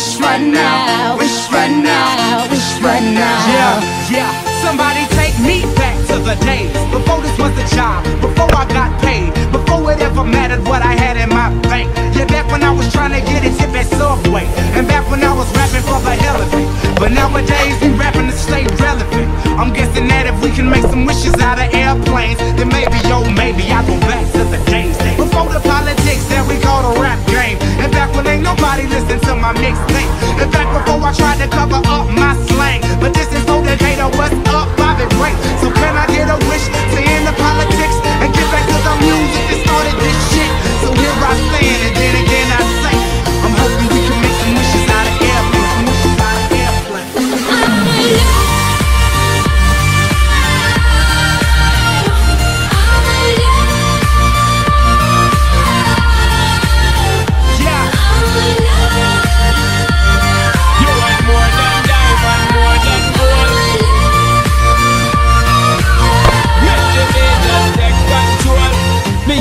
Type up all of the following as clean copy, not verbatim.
wish right now, wish right now, wish right now. Yeah, yeah. Somebody take me back to the days before this was a job, before I got paid, before it ever mattered what I had in my bank. Yeah, back when I was trying to get a tip at Subway, and back when I was rapping for the hell of it. But nowadays we rapping to stay relevant. I'm guessing that if we can make some wishes out of airplanes, then maybe, yo, maybe I'll go back to the days before the politics that we call the rap game, and back when ain't nobody listened to my mixtape, and back before I tried to cover up my slang. But this is so decatur, what's up, Bobby Bray? So can I get a wish to end the politics and get back to the music that started this shit? So here I stand, and then again I say, I'm hoping we can make some wishes out of airplanes, some wishes out of airplanes.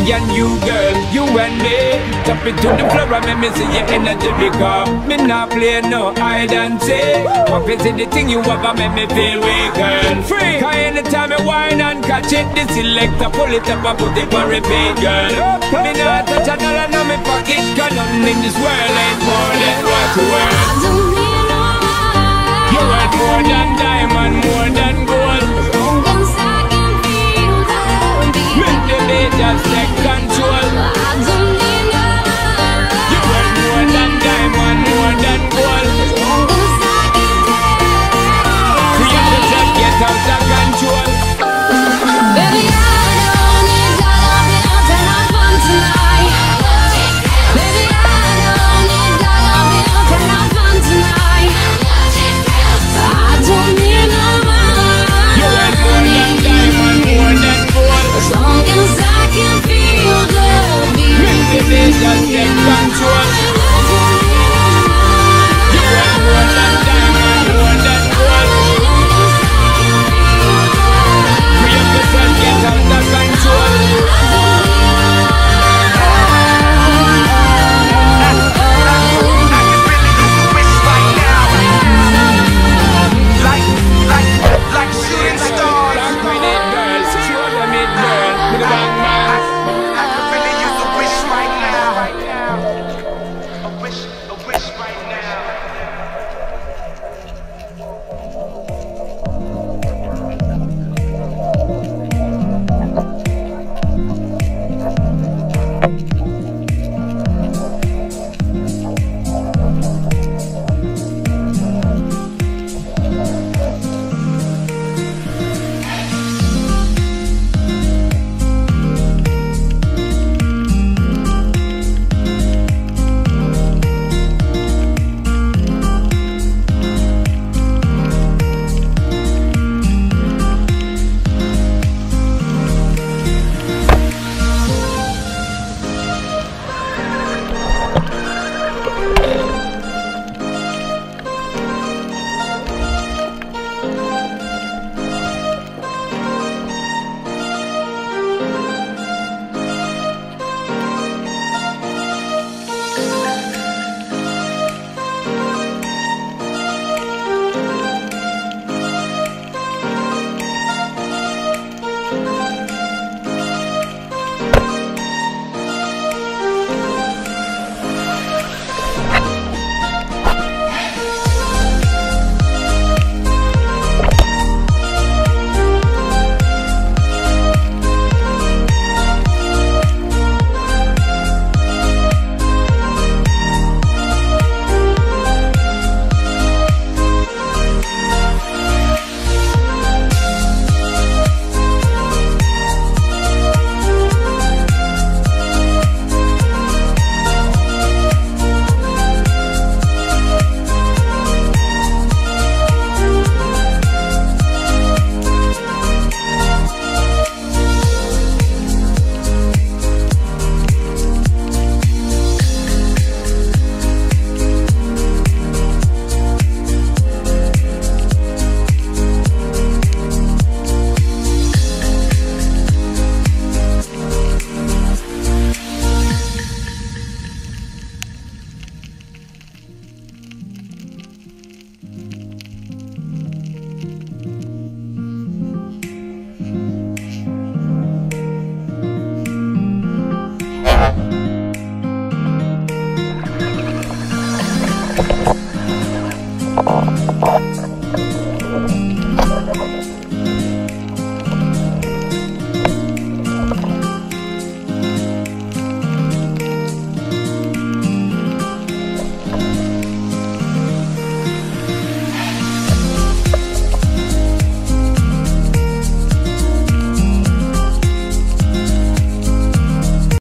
And you, girl, you and me, tap it to the floor and me see your energy big up. Me not play no hide and seek. What is it the thing you ever make me feel weak and free? Cause anytime I whine and catch it, the selector pull it up and put it for repeat, girl. Me not touch a dollar in my pocket, cause nothing in this world ain't more than what you worth. I don't need no money. You worth more than diamond, more than gold. Make the beat just take control. I don't need no love. You want more than diamond, more than gold. We have to just get out of control. Baby, I don't need all of it, and I want tonight. Baby, I don't